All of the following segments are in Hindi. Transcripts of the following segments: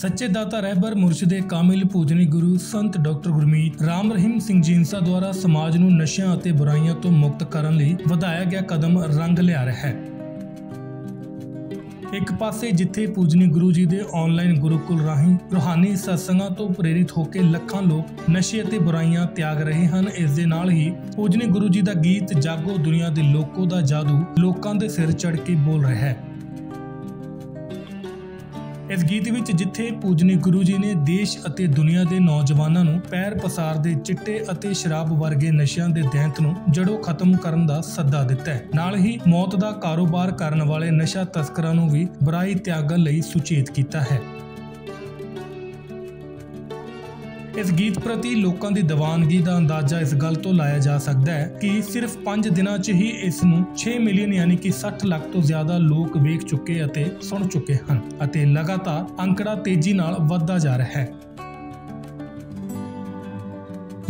सच्चे दाता रहबर मुर्शिदे कामिल पूजनी गुरु संत डॉक्टर गुरमीत राम रहीम सिंह जींसा द्वारा समाज नूं नशियां अते बुराइयां तो मुक्त करन लई वधाया गया कदम रंग लिया रहा है। एक पासे जिथे पूजनी गुरु जी दे ऑनलाइन गुरुकुल राही रूहानी सत्संगां तो प्रेरित होकर लखां लोग नशे अते बुराइयां त्याग रहे हैं, इस दे नाल ही पूजनी गुरु जी दा गीत जागो दुनिया दे लोको दा जादू लोकां दे सिर चढ़ के बोल रहा है। इस गीत विच जिथे पूजनी गुरु जी ने देश अते दुनिया दे नौजवानां नूं पैर पसार दे चिट्टे अते शराब वर्गे नशियां दे दैंत नूं जड़ों खत्म करन दा सद्दा दिता है, नाल ही मौत दा कारोबार करन वाले नशा तस्करां नूं भी बुराई त्यागण लई सुचेत कीता है। इस गीत प्रति लोकां दी दीवानगी दा अंदाजा इस गल तो लाया जा सकता है कि सिर्फ 5 दिनां च ही इस नूं 6 मिलियन यानी कि 60 लाख तो ज्यादा लोग वेख चुके अते सुन चुके हैं अते लगातार अंकड़ा तेजी नाल वधदा जा रहा है।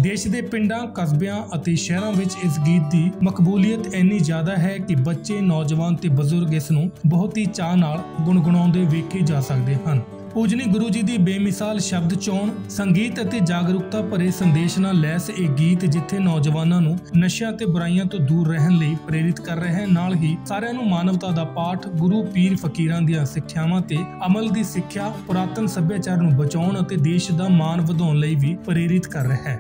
देश के पिंडां कस्बियां अते शहरां विच इस गीत की मकबूलीयत इन्नी ज्यादा है कि बच्चे नौजवान ते बजुर्ग इस नूं बहुत ही चाह नाल गुणगुणाउंदे वेखे जा सकते हैं। पूजनी गुरु जी की बेमिसाल शब्द चोण संगीत अते जागरूकता भरे संदेश नाल लैस ये गीत जिथे नौजवानों नूं नशियां ते बुराइयां तो दूर रहन लई प्रेरित कर रहे हैं, नाल ही सारिआं नूं मानवता दा पाठ गुरु पीर फकीरां दीआं सिक्ख्यावां ते अमल दी सिक्ख्या पुरातन सभ्याचार नूं बचाउण अते देश दा मान वधाउण लई भी प्रेरित कर रहा है।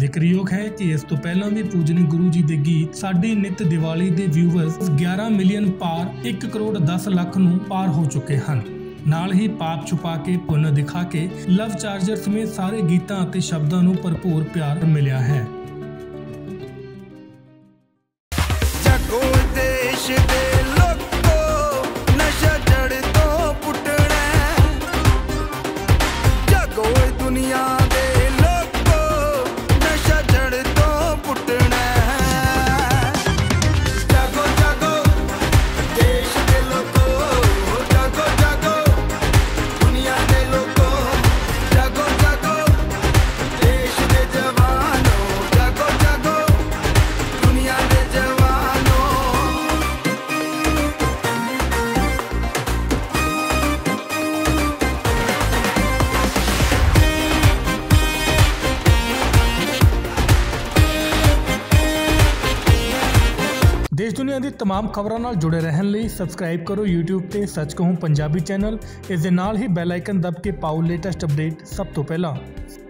जिक्रयोग है कि इस तो पहला भी पूजनी गुरु जी दे गीत साडी नित दिवाली दे व्यूवर्स 11 मिलियन पार 1 करोड़ 10 लाख नूं पार हो चुके हैं। नाल ही पाप छुपा के पुन दिखा के लव चार्जर समेत सारे गीतां अते शब्दां नूं भरपूर प्यार मिलिया है। देश दुनिया की तमाम खबरों नाल जुड़े रहने लिए सबसक्राइब करो यूट्यूब ते सच कहूं पंजाबी चैनल, इस दे नाल ही बैल आइकन दब के पाओ लेटेस्ट अपडेट सब तो पहला।